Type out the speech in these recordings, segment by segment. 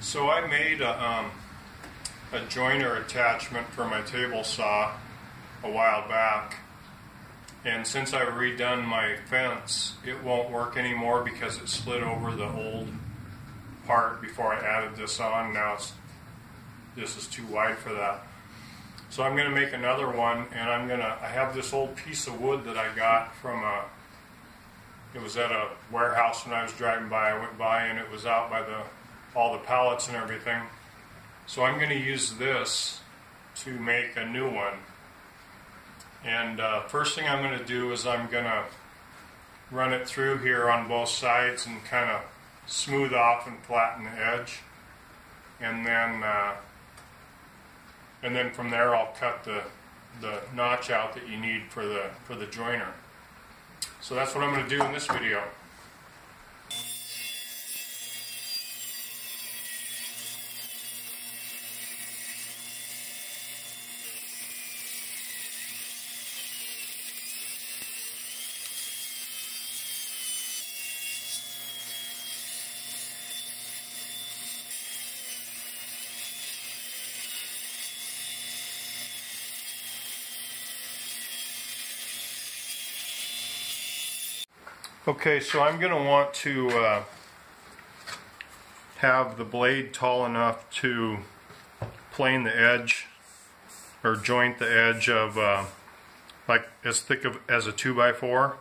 So I made a joiner attachment for my table saw a while back, and since I've redone my fence, it won't work anymore because it slid over the old part before I added this on. Now this is too wide for that. So I'm going to make another one, and I have this old piece of wood that I got from it was at a warehouse when I was driving by. I went by and it was out by all the pallets and everything. So I'm going to use this to make a new one. And first thing I'm going to do is I'm going to run it through here on both sides and kind of smooth off and flatten the edge. And then from there I'll cut the notch out that you need for the joiner. So that's what I'm going to do in this video. Okay, so I'm going to want to have the blade tall enough to plane the edge or joint the edge of like as thick as a 2x4.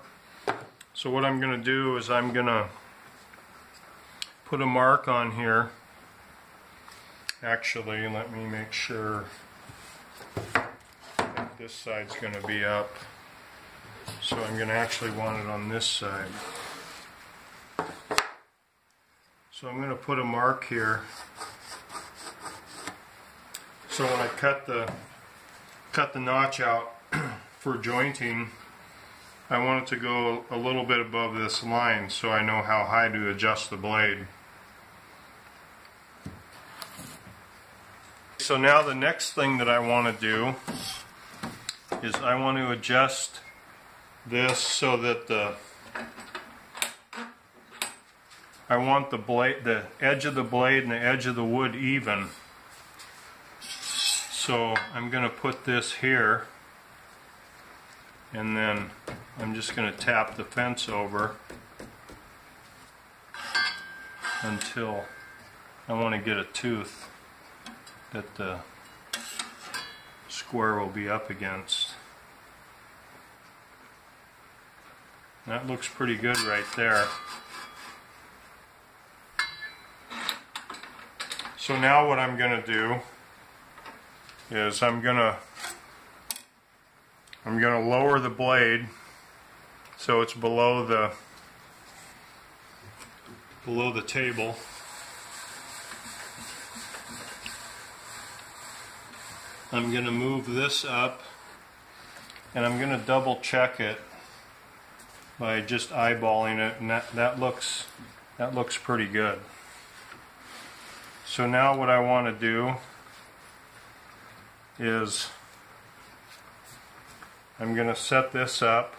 So what I'm going to do is I'm going to put a mark on here. Actually, let me make sure that this side's going to be up. So I'm going to actually want it on this side. So I'm going to put a mark here. So when I cut the notch out for jointing, I want it to go a little bit above this line so I know how high to adjust the blade. So now the next thing that I want to do is I want to adjust this so that I want the edge of the blade and the edge of the wood even. So I'm going to put this here, and then I'm just going to tap the fence over until I want to get a tooth that the square will be up against. That looks pretty good right there. So now what I'm going to do is I'm going to lower the blade so it's below the table. I'm going to move this up, and I'm going to double check it by just eyeballing it, and that looks pretty good. So now what I want to do is I'm going to set this up.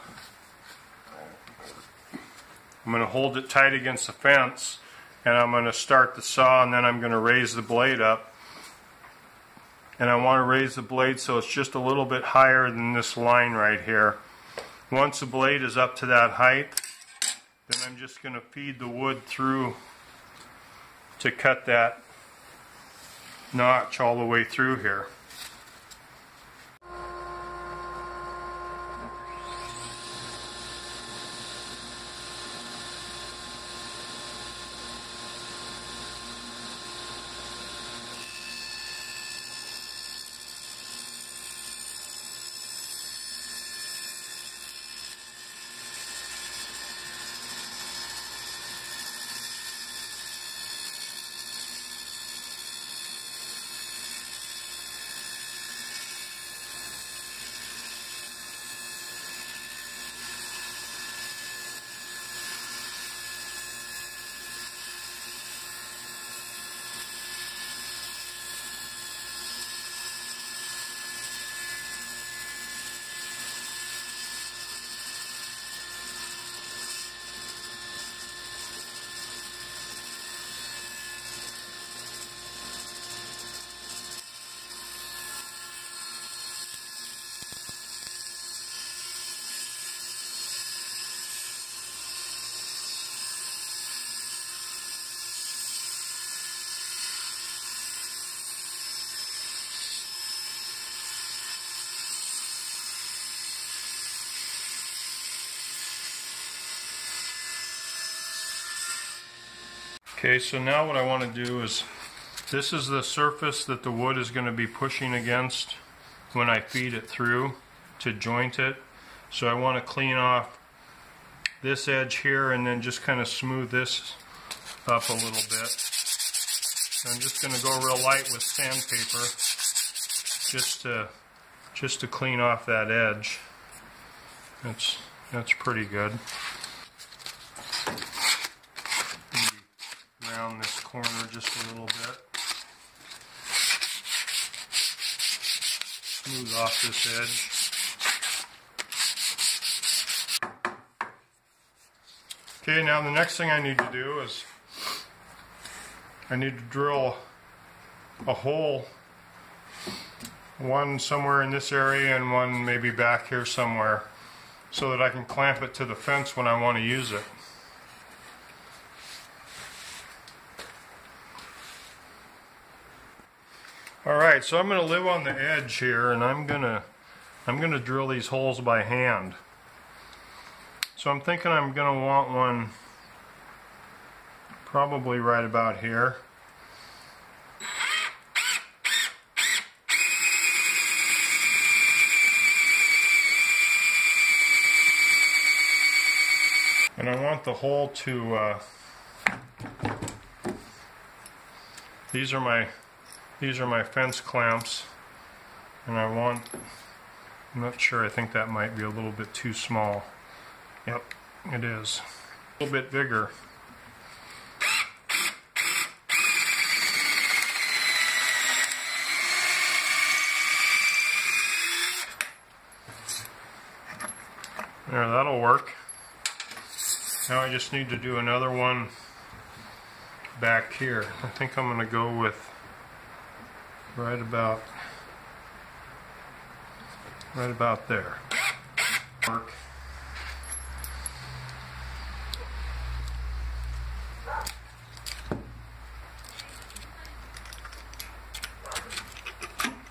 I'm going to hold it tight against the fence, and I'm going to start the saw, and then I'm going to raise the blade up. And I want to raise the blade so it's just a little bit higher than this line right here. Once the blade is up to that height, then I'm just going to feed the wood through to cut that notch all the way through here. Okay, so now what I want to do is, this is the surface that the wood is going to be pushing against when I feed it through to joint it. So I want to clean off this edge here and then just kind of smooth this up a little bit. So I'm just going to go real light with sandpaper just to clean off that edge. That's pretty good. Round this corner just a little bit. Smooth off this edge. Okay, now the next thing I need to do is I need to drill a hole, one somewhere in this area and one maybe back here somewhere, so that I can clamp it to the fence when I want to use it. Alright, so I'm going to live on the edge here, and I'm going to drill these holes by hand. So I'm thinking I'm going to want one probably right about here. And I want the hole to, these are my fence clamps, and I'm not sure, I think that might be a little bit too small. Yep, it is. A little bit bigger. There, that'll work. Now I just need to do another one back here. I think I'm going to go with right about there. Work.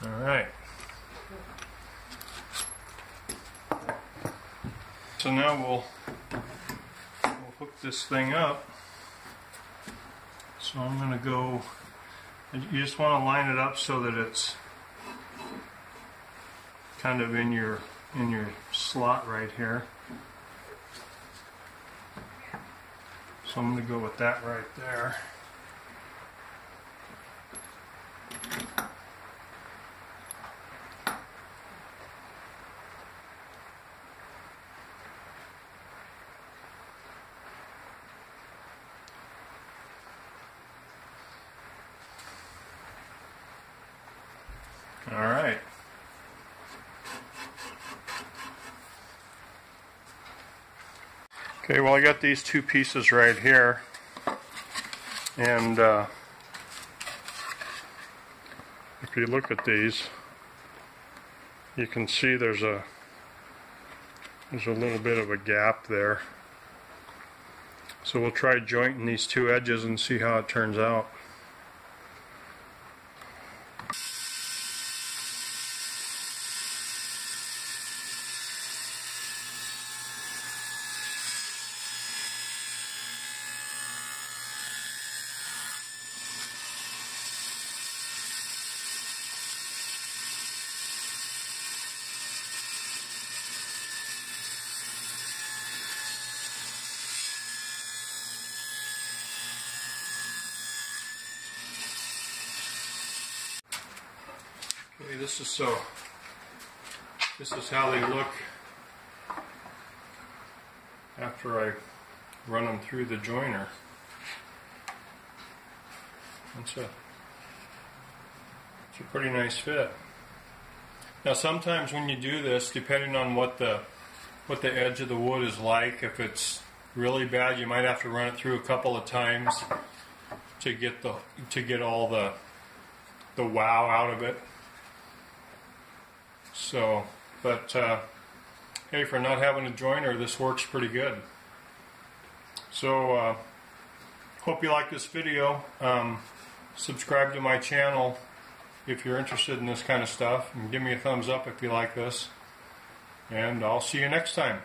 All right. So now we'll hook this thing up. So I'm going to go. You just want to line it up so that it's kind of in your slot right here. So I'm going to go with that right there. Alright. Okay, well, I got these two pieces right here, and if you look at these, you can see there's a little bit of a gap there. So we'll try jointing these two edges and see how it turns out. This is how they look after I run them through the joiner. It's a pretty nice fit. Now sometimes when you do this, depending on what the edge of the wood is like, if it's really bad, you might have to run it through a couple of times to get all the wow out of it. So, but hey, for not having a joiner, this works pretty good. So, hope you like this video. Subscribe to my channel if you're interested in this kind of stuff, and give me a thumbs up if you like this. And I'll see you next time.